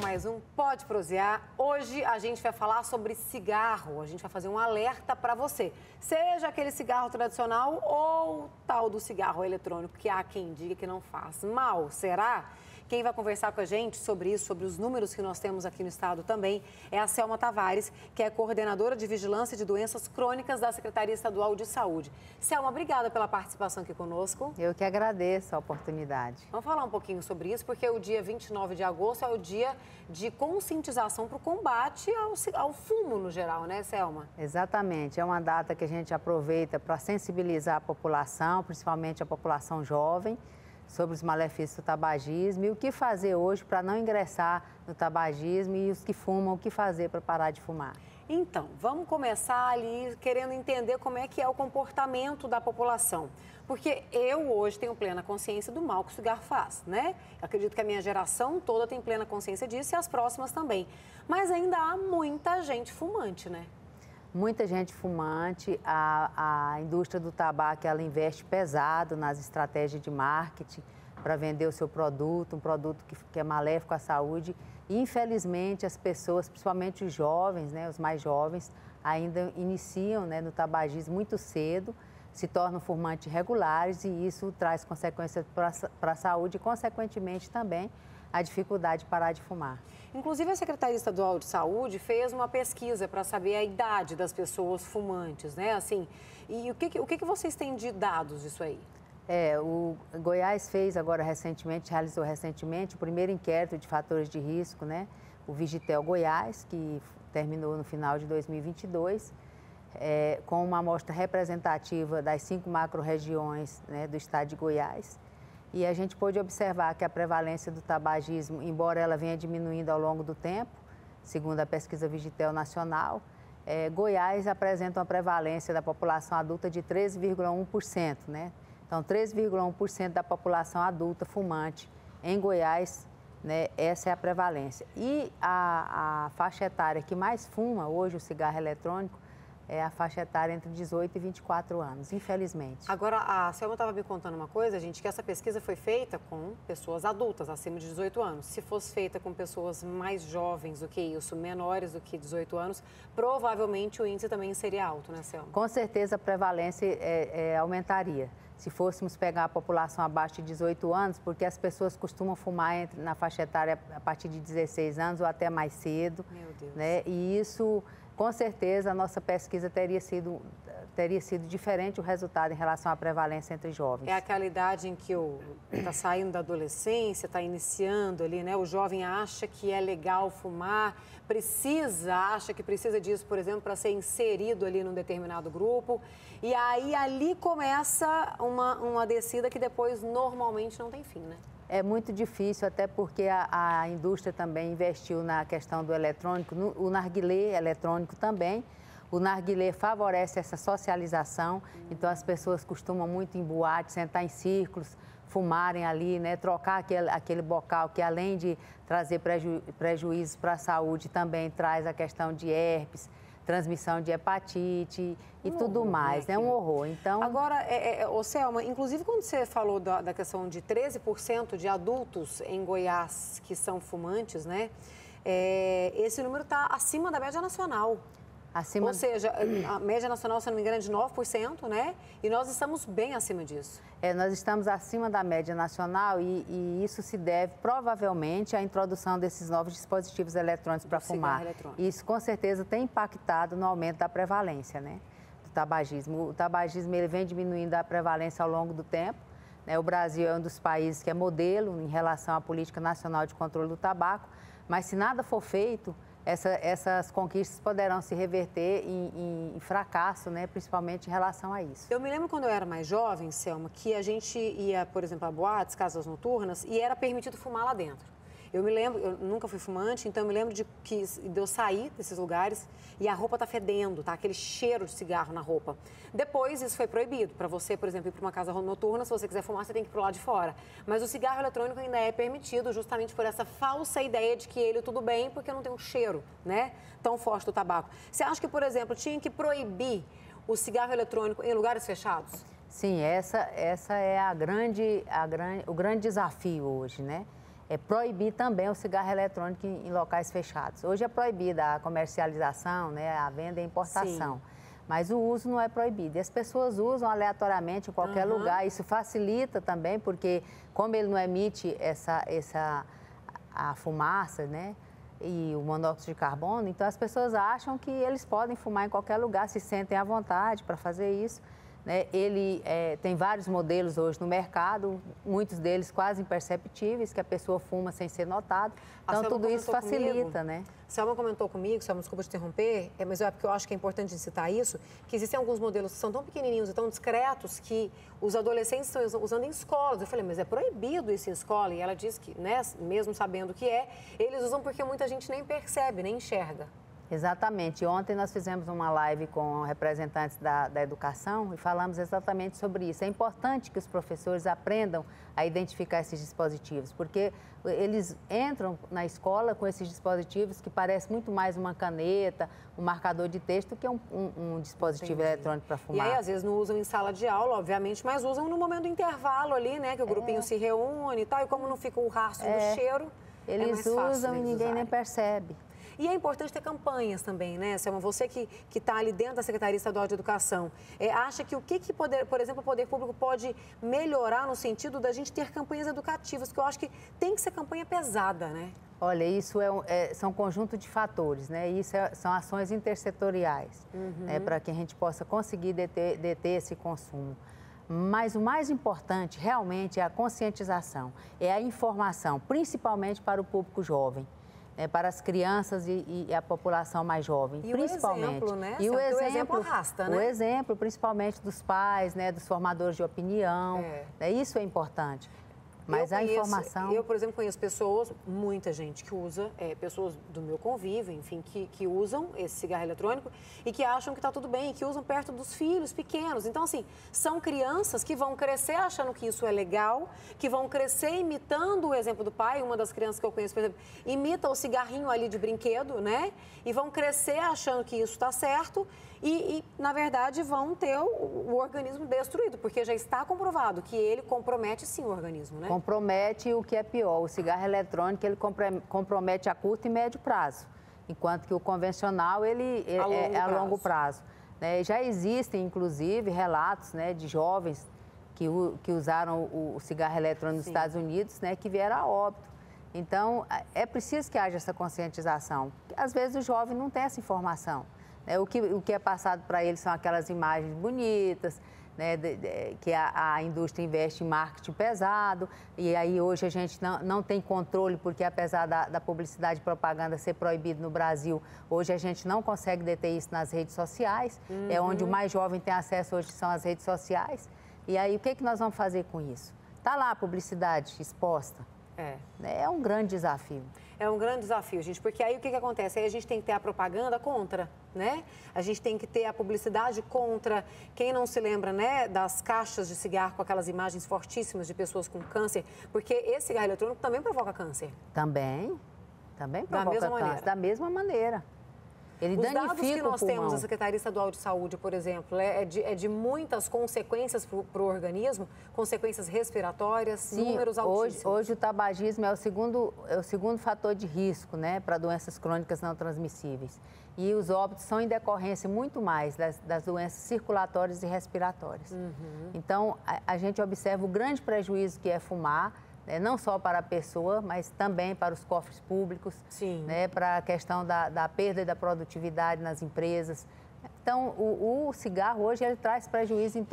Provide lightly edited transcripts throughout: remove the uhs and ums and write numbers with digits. mais um PodProsear. Hoje a gente vai falar sobre cigarro, a gente vai fazer um alerta para você. Seja aquele cigarro tradicional ou tal do cigarro eletrônico, que há quem diga que não faz mal, será? Quem vai conversar com a gente sobre isso, sobre os números que nós temos aqui no estado também, é a Selma Tavares, que é coordenadora de Vigilância de Doenças Crônicas da Secretaria Estadual de Saúde. Selma, obrigada pela participação aqui conosco. Eu que agradeço a oportunidade. Vamos falar um pouquinho sobre isso, porque o dia 29 de agosto é o dia de conscientização para o combate ao fumo no geral, né, Selma? Exatamente. É uma data que a gente aproveita para sensibilizar a população, principalmente a população jovem, sobre os malefícios do tabagismo e o que fazer hoje para não ingressar no tabagismo e os que fumam, o que fazer para parar de fumar. Então, vamos começar ali querendo entender como é que é o comportamento da população. Porque eu hoje tenho plena consciência do mal que o cigarro faz, né? Acredito que a minha geração toda tem plena consciência disso e as próximas também. Mas ainda há muita gente fumante, né? Muita gente fumante, a indústria do tabaco, ela investe pesado nas estratégias de marketing para vender o seu produto, um produto que é maléfico à saúde. E, infelizmente, as pessoas, principalmente os jovens, né, os mais jovens, ainda iniciam, né, no tabagismo muito cedo, se tornam fumantes regulares e isso traz consequências para a saúde e, consequentemente, também a dificuldade de parar de fumar. Inclusive, a Secretaria Estadual de Saúde fez uma pesquisa para saber a idade das pessoas fumantes, né? Assim, e o que vocês têm de dados disso aí? O Goiás fez agora recentemente, realizou recentemente o primeiro inquérito de fatores de risco, né? O Vigitel Goiás, que terminou no final de 2022, com uma amostra representativa das 5 macro-regiões, né, do estado de Goiás. E a gente pôde observar que a prevalência do tabagismo, embora ela venha diminuindo ao longo do tempo, segundo a pesquisa Vigitel Nacional, Goiás apresenta uma prevalência da população adulta de 13,1%, né? Então, 13,1% da população adulta fumante em Goiás, né? Essa é a prevalência. E a faixa etária que mais fuma hoje o cigarro eletrônico é a faixa etária entre 18 e 24 anos, infelizmente. Agora, a Selma estava me contando uma coisa, gente, que essa pesquisa foi feita com pessoas adultas, acima de 18 anos. Se fosse feita com pessoas mais jovens do que isso, menores do que 18 anos, provavelmente o índice também seria alto, né, Selma? Com certeza a prevalência aumentaria. Se fôssemos pegar a população abaixo de 18 anos, porque as pessoas costumam fumar na faixa etária a partir de 16 anos ou até mais cedo. Meu Deus. Né? E isso... Com certeza, a nossa pesquisa teria sido diferente o resultado em relação à prevalência entre jovens. É aquela idade em que está saindo da adolescência, está iniciando ali, né? O jovem acha que é legal fumar, acha que precisa disso, por exemplo, para ser inserido ali num determinado grupo. E aí, ali começa uma descida que depois, normalmente, não tem fim, né? É muito difícil, até porque a indústria também investiu na questão do eletrônico, o narguilé eletrônico também. O narguilé favorece essa socialização, então as pessoas costumam muito em boate, sentar em círculos, fumarem ali, né, trocar aquele bocal que além de trazer prejuízos para a saúde, também traz a questão de herpes, transmissão de hepatite e tudo mais, né? É um horror. Então... Agora, Selma, inclusive quando você falou da questão de 13% de adultos em Goiás que são fumantes, né? Esse número está acima da média nacional. Acima... Ou seja, a média nacional, se não me engano, é de 9%, né? E nós estamos bem acima disso. Nós estamos acima da média nacional e isso se deve, provavelmente, à introdução desses novos dispositivos eletrônicos para fumar. Isso, com certeza, tem impactado no aumento da prevalência, né? Do tabagismo. O tabagismo, ele vem diminuindo a prevalência ao longo do tempo, né? O Brasil é um dos países que é modelo em relação à política nacional de controle do tabaco, mas se nada for feito... Essas conquistas poderão se reverter em fracasso, né? Principalmente em relação a isso. Eu me lembro quando eu era mais jovem, Selma, que a gente ia, por exemplo, a boates, casas noturnas, e era permitido fumar lá dentro. Eu me lembro, eu nunca fui fumante, então eu me lembro de eu sair desses lugares e a roupa tá fedendo, tá? Aquele cheiro de cigarro na roupa. Depois isso foi proibido. Para você, por exemplo, ir para uma casa noturna, se você quiser fumar, você tem que ir pro lado de fora. Mas o cigarro eletrônico ainda é permitido justamente por essa falsa ideia de que ele tudo bem, porque não tem um cheiro, né? Tão forte do tabaco. Você acha que, por exemplo, tinha que proibir o cigarro eletrônico em lugares fechados? Sim, essa é o grande desafio hoje, né? proibir também o cigarro eletrônico em locais fechados. Hoje é proibida a comercialização, né, a venda e importação. Sim. Mas o uso não é proibido. E as pessoas usam aleatoriamente em qualquer lugar. Isso facilita também, porque como ele não emite a fumaça, né, e o monóxido de carbono, então as pessoas acham que eles podem fumar em qualquer lugar, se sentem à vontade para fazer isso, né? Ele tem vários modelos hoje no mercado, muitos deles quase imperceptíveis, que a pessoa fuma sem ser notado. Então, tudo isso facilita, né? A Selma comentou comigo, Selma, desculpa te interromper, mas é porque eu acho que é importante citar isso, que existem alguns modelos que são tão pequenininhos e tão discretos que os adolescentes estão usando em escolas. Eu falei, mas é proibido isso em escola? E ela disse que, né, mesmo sabendo que é, eles usam porque muita gente nem percebe, nem enxerga. Exatamente. Ontem nós fizemos uma live com representantes da educação e falamos exatamente sobre isso. É importante que os professores aprendam a identificar esses dispositivos, porque eles entram na escola com esses dispositivos que parecem muito mais uma caneta, um marcador de texto, que um dispositivo eletrônico para fumar. E aí, às vezes, não usam em sala de aula, obviamente, mas usam no momento do intervalo ali, né, que o grupinho se reúne e tal, e como não fica o rastro do cheiro, eles usam e ninguém nem percebe. E é importante ter campanhas também, né, Selma? Você que está ali dentro da Secretaria Estadual de Educação, acha que por exemplo, o poder público pode melhorar no sentido da gente ter campanhas educativas, que eu acho que tem que ser campanha pesada, né? Olha, isso são um conjunto de fatores, né? Isso são ações intersetoriais, né, para que a gente possa conseguir deter esse consumo. Mas o mais importante, realmente, é a conscientização, é a informação, principalmente para o público jovem. Para as crianças e a população mais jovem, e principalmente. O exemplo, né? E o exemplo arrasta, né? O exemplo, principalmente dos pais, né, dos formadores de opinião, né? Isso é importante. Mas a informação... Eu, por exemplo, conheço pessoas, muita gente que usa, pessoas do meu convívio, enfim, que usam esse cigarro eletrônico e que acham que está tudo bem, que usam perto dos filhos pequenos. Então, assim, são crianças que vão crescer achando que isso é legal, que vão crescer imitando o exemplo do pai. Uma das crianças que eu conheço, por exemplo, imita o cigarrinho ali de brinquedo, né? E vão crescer achando que isso está certo e na verdade, vão ter o organismo destruído, porque já está comprovado que ele compromete, sim, o organismo, né? Compromete o que é pior. O cigarro eletrônico, ele compromete a curto e médio prazo, enquanto que o convencional, ele é a longo prazo, né? Já existem, inclusive, relatos, né, de jovens que usaram o cigarro eletrônico nos Estados Unidos, né, que vieram a óbito. Então, é preciso que haja essa conscientização. Às vezes, o jovem não tem essa informação, né? O que é passado para ele são aquelas imagens bonitas, né, que a indústria investe em marketing pesado, e aí hoje a gente não tem controle, porque apesar da publicidade e propaganda ser proibido no Brasil, hoje a gente não consegue deter isso nas redes sociais. É onde o mais jovem tem acesso hoje, são as redes sociais. E aí, o que nós vamos fazer com isso? Está lá a publicidade exposta. É um grande desafio. É um grande desafio, gente, porque aí o que acontece? Aí a gente tem que ter a propaganda contra, né? A gente tem que ter a publicidade contra. Quem não se lembra, né, das caixas de cigarro com aquelas imagens fortíssimas de pessoas com câncer, porque esse cigarro eletrônico também provoca câncer. Também provoca câncer. Da mesma maneira. Ele danifica o pulmão. Os dados que nós temos na Secretaria Estadual de Saúde, por exemplo, é de muitas consequências para o organismo, consequências respiratórias, sim, números altíssimos. Hoje o tabagismo é o segundo fator de risco, né, para doenças crônicas não transmissíveis. E os óbitos são em decorrência muito mais das doenças circulatórias e respiratórias. Então, a gente observa o grande prejuízo que é fumar, não só para a pessoa, mas também para os cofres públicos, né, para a questão da perda e da produtividade nas empresas. Então, o cigarro hoje, ele traz prejuízo em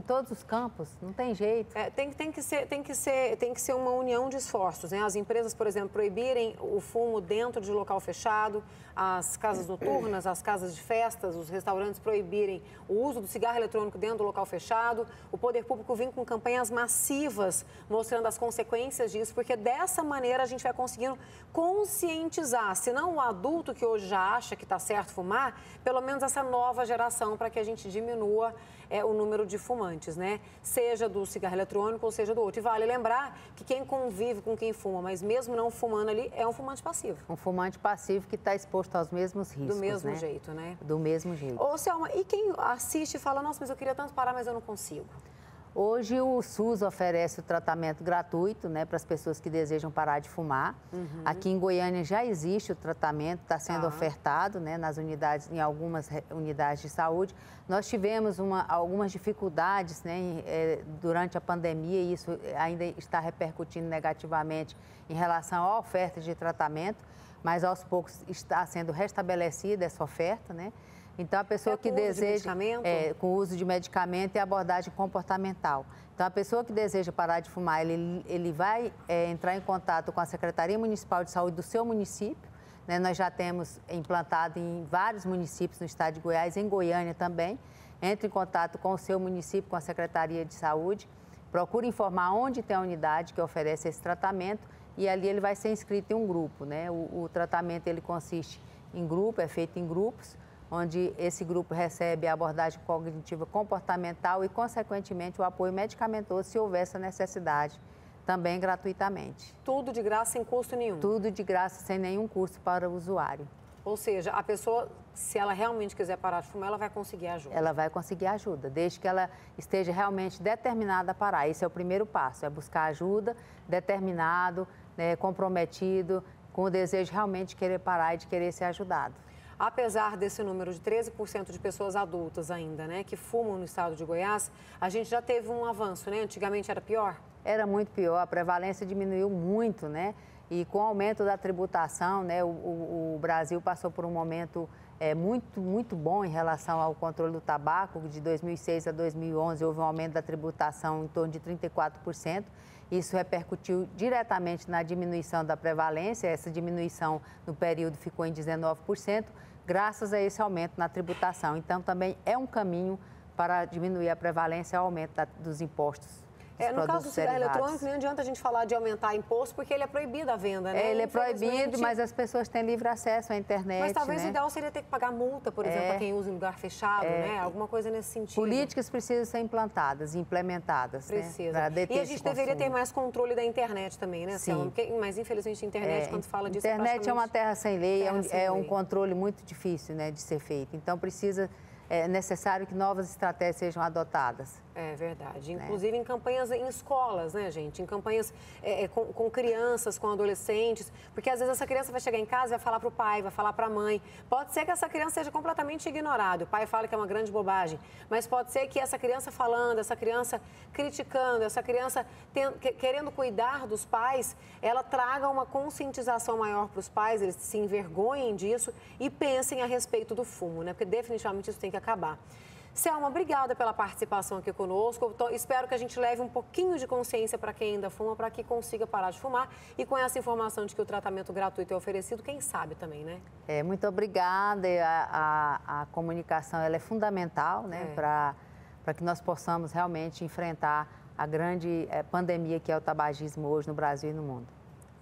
todos os campos, não tem jeito. Tem que ser uma união de esforços, né? As empresas, por exemplo, proibirem o fumo dentro de local fechado, as casas noturnas, as casas de festas, os restaurantes proibirem o uso do cigarro eletrônico dentro do local fechado. O poder público vem com campanhas massivas mostrando as consequências disso, porque dessa maneira a gente vai conseguindo conscientizar, se não o adulto que hoje já acha que está certo fumar, pelo menos essa nova geração, para que a gente diminua o número de fumantes, né? Seja do cigarro eletrônico ou seja do outro. E vale lembrar que quem convive com quem fuma, mas mesmo não fumando ali, é um fumante passivo. Um fumante passivo que está exposto aos mesmos riscos, do mesmo jeito, né? Do mesmo jeito. Ô, Selma, e quem assiste e fala, nossa, mas eu queria tanto parar, mas eu não consigo? Hoje o SUS oferece o tratamento gratuito, né, para as pessoas que desejam parar de fumar. Uhum. Aqui em Goiânia já existe o tratamento, está sendo ofertado, né, nas unidades, em algumas unidades de saúde. Nós tivemos algumas dificuldades, né, durante a pandemia, e isso ainda está repercutindo negativamente em relação à oferta de tratamento, mas aos poucos está sendo restabelecida essa oferta, né? Então, a pessoa que deseja, com o uso de medicamento e abordagem comportamental. Então, a pessoa que deseja parar de fumar, ele vai entrar em contato com a Secretaria Municipal de Saúde do seu município, né? Nós já temos implantado em vários municípios no estado de Goiás, em Goiânia também. Entra em contato com o seu município, com a Secretaria de Saúde, procura informar onde tem a unidade que oferece esse tratamento e ali ele vai ser inscrito em um grupo, né? O tratamento, ele consiste em grupo, é feito em grupos, onde esse grupo recebe a abordagem cognitiva comportamental e, consequentemente, o apoio medicamentoso, se houver essa necessidade, também gratuitamente. Tudo de graça, sem custo nenhum? Tudo de graça, sem nenhum custo para o usuário. Ou seja, a pessoa, se ela realmente quiser parar de fumar, ela vai conseguir ajuda? Ela vai conseguir ajuda, desde que ela esteja realmente determinada a parar. Esse é o primeiro passo, é buscar ajuda, determinado, né, comprometido, com o desejo realmente de querer parar e de querer ser ajudado. Apesar desse número de 13% de pessoas adultas ainda, né, que fumam no estado de Goiás, a gente já teve um avanço, né? Antigamente era pior? Era muito pior, a prevalência diminuiu muito, né? E com o aumento da tributação, né, o Brasil passou por um momento muito bom em relação ao controle do tabaco. De 2006 a 2011 houve um aumento da tributação em torno de 34%. Isso repercutiu diretamente na diminuição da prevalência. Essa diminuição no período ficou em 19%, graças a esse aumento na tributação. Então, também é um caminho para diminuir a prevalência e o aumento dos impostos. No caso do cigarro eletrônico, não adianta a gente falar de aumentar imposto, porque ele é proibido a venda, né? Ele é proibido, mas as pessoas têm livre acesso à internet. Mas talvez, né, o ideal seria ter que pagar multa, por exemplo, para quem usa em lugar fechado, né? Alguma coisa nesse sentido. Políticas precisam ser implantadas, implementadas. Precisa. Né? E a gente deveria ter mais controle da internet também, né, Selma? Sim. Porque, mas, infelizmente, a internet, quando fala disso, internet é uma terra sem lei, é um controle muito difícil, né, de ser feito. Então, é necessário que novas estratégias sejam adotadas. É verdade. Inclusive em campanhas em escolas, né, gente? Em campanhas com crianças, com adolescentes. Porque às vezes essa criança vai chegar em casa e vai falar para o pai, vai falar para a mãe. Pode ser que essa criança seja completamente ignorada. O pai fala que é uma grande bobagem. Mas pode ser que essa criança falando, essa criança criticando, essa criança querendo cuidar dos pais, ela traga uma conscientização maior para os pais, eles se envergonhem disso e pensem a respeito do fumo, né? Porque definitivamente isso tem que acabar. Selma, obrigada pela participação aqui conosco. Espero que a gente leve um pouquinho de consciência para quem ainda fuma, para que consiga parar de fumar. E com essa informação de que o tratamento gratuito é oferecido, quem sabe também, né? Muito obrigada. A comunicação, ela é fundamental, né, para que nós possamos realmente enfrentar a grande pandemia que é o tabagismo hoje no Brasil e no mundo.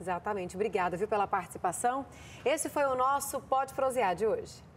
Exatamente. Obrigada, viu, pela participação. Esse foi o nosso Pode Prosear de hoje.